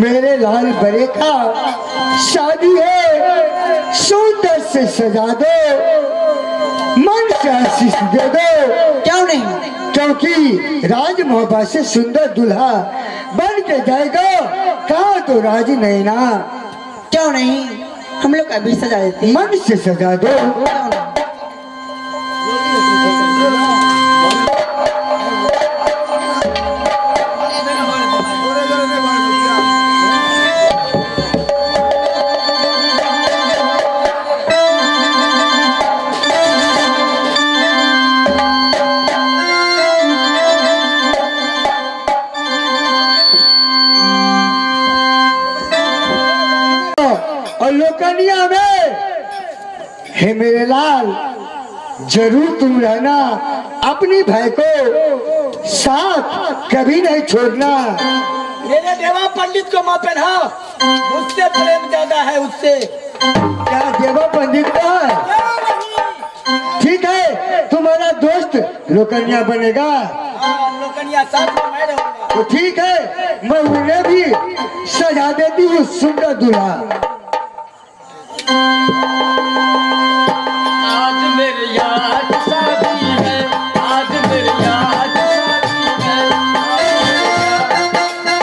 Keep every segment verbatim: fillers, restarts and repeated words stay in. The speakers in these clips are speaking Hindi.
मेरे लाल बड़े का शादी है, सुंदर से सजा दो, मन से आशीष दे दो, क्यों नहीं? क्योंकि राज मोहब्बत से सुंदर दुल्हा बन के जाएगा, कहा तो राजी नहीं ना। क्यों नहीं, हम लोग अभी सजा देते हैं। मन से सजा दो। लोकनिया में हे मेरे लाल, जरूर तुम रहना, अपनी भाई को साथ कभी नहीं छोड़ना। मेरे देवा पंडित को माँ पहनाओ, उससे प्रेम ज्यादा है उससे। क्या देवा पंडित का है? ठीक है, तुम्हारा दोस्त लोकनिया बनेगा। लोकनिया साथ में मैं रहूंगा तो ठीक है, मैं उन्हें भी सजा देती हूँ सुंदर दूल्हा। आज मेरे यार शादी है, आज मेरे यार शादी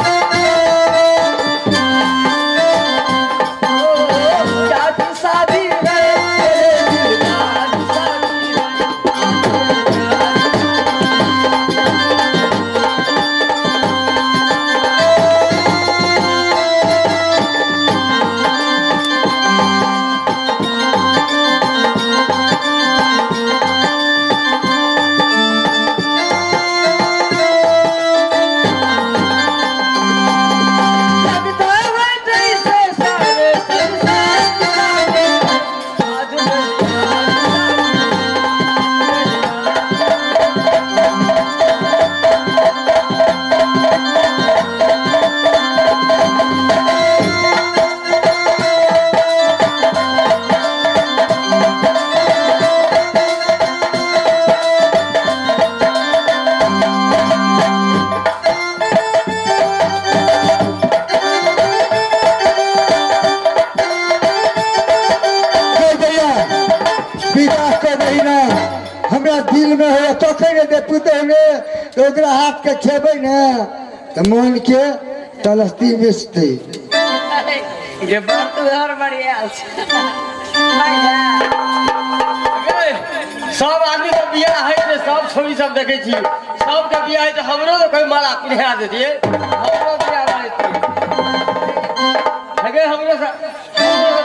है। यार शादी है, यार शादी है। हाथ के खेबे ने तो मोहन के तलस्ती बेचते। ये बात उधर बढ़िया सब आदमी का बियाह है ने, सब छोरी सब देखे छी, सब का बियाह है तो हमरो तो कोई माला पिन्हा देतिए, हमरो बियाह रहतिए लगे, हमरो सब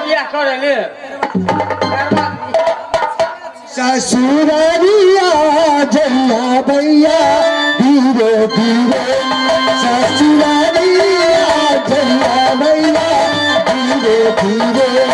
बियाह करे ले। ससुरारिया जइया भैया धीरे धीरे, ससुरारिया जइया भैया धीरे धीरे।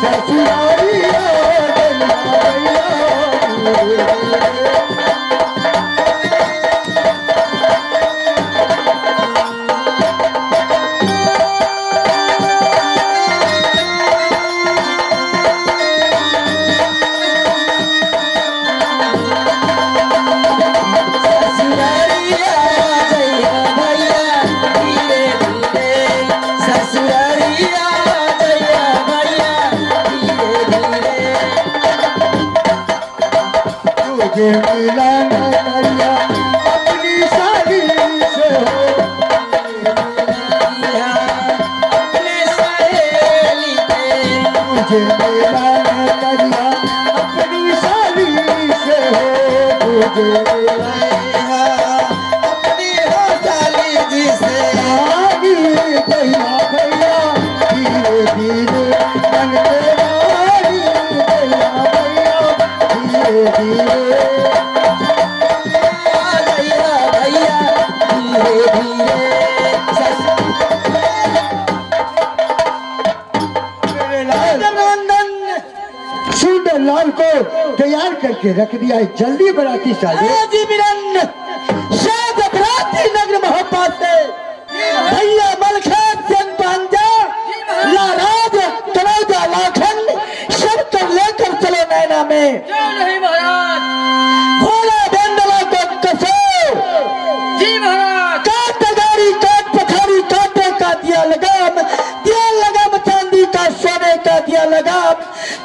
Sasuariya मुझे मिला नैया अपनी सारी से अपने सहेली के मुझे मिला नैया अपनी सारी से मुझे मिला अपनी हौसली जिसे आगे भैया भैया धीरे धीरे मन के धीरे धीरे भैया भैया धीरे धीरे नंदन सूंड लाल को तैयार करके रख दिया है। जल्दी बराती शादी शायद बराती नगर मोहब्बत से भैया मलखेत जन पांजा लाराज तरोजा लाखन शर्त लेकर चलो नैना में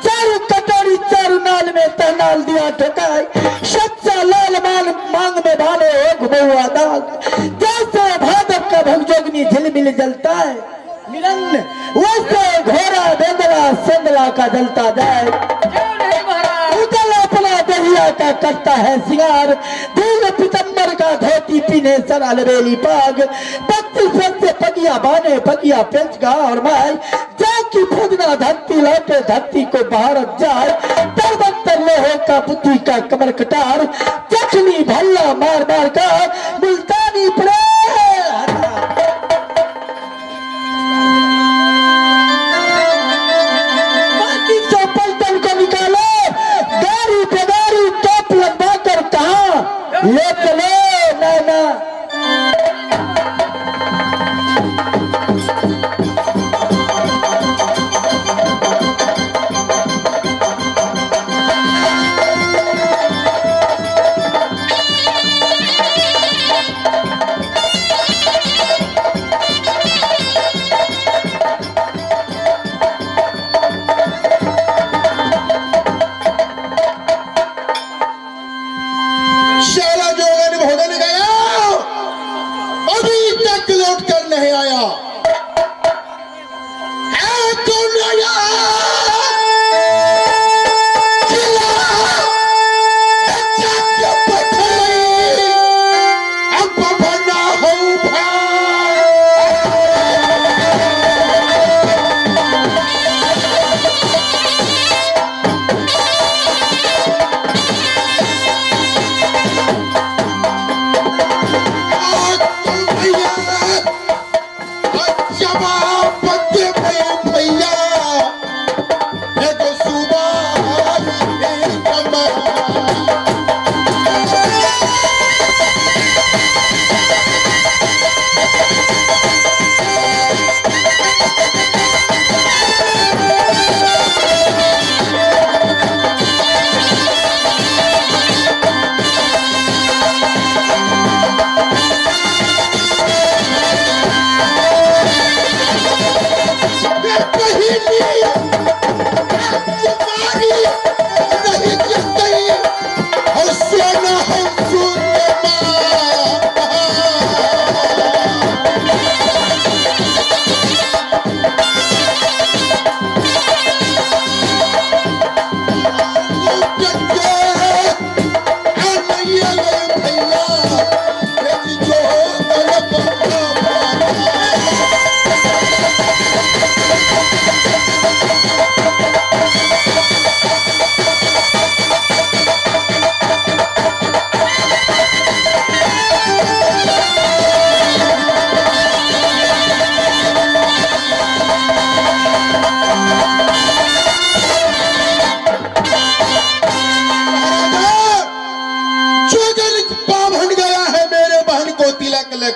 चारू कटोरी चारू नाल में तनाल दिया ठोकाई सच्चा लाल माल मांग में भाले घुमा दाल जैसे भादव का भगजोगनी झिलमिल जलता है मिलन वैसे घोड़ा बेंदला संदला का जलता जाए उतला अपना दहिया का करता है सिंगार दिल पितंबर का धोती पीने सराल बेली पाग पत्ती सत्य पगिया बाने पगिया पेंचगा और माई की फूजना धरती लौटे धरती को भारत जाए तरबंतर का बुद्धि का कमर कटार चखनी भल्ला मार मार का मुल्तानी पड़े बाकी जो पलटन को निकालो गारी पे गारी टॉप लगा कर कहा ले चलो नैना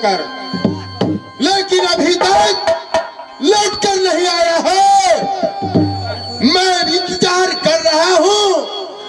कर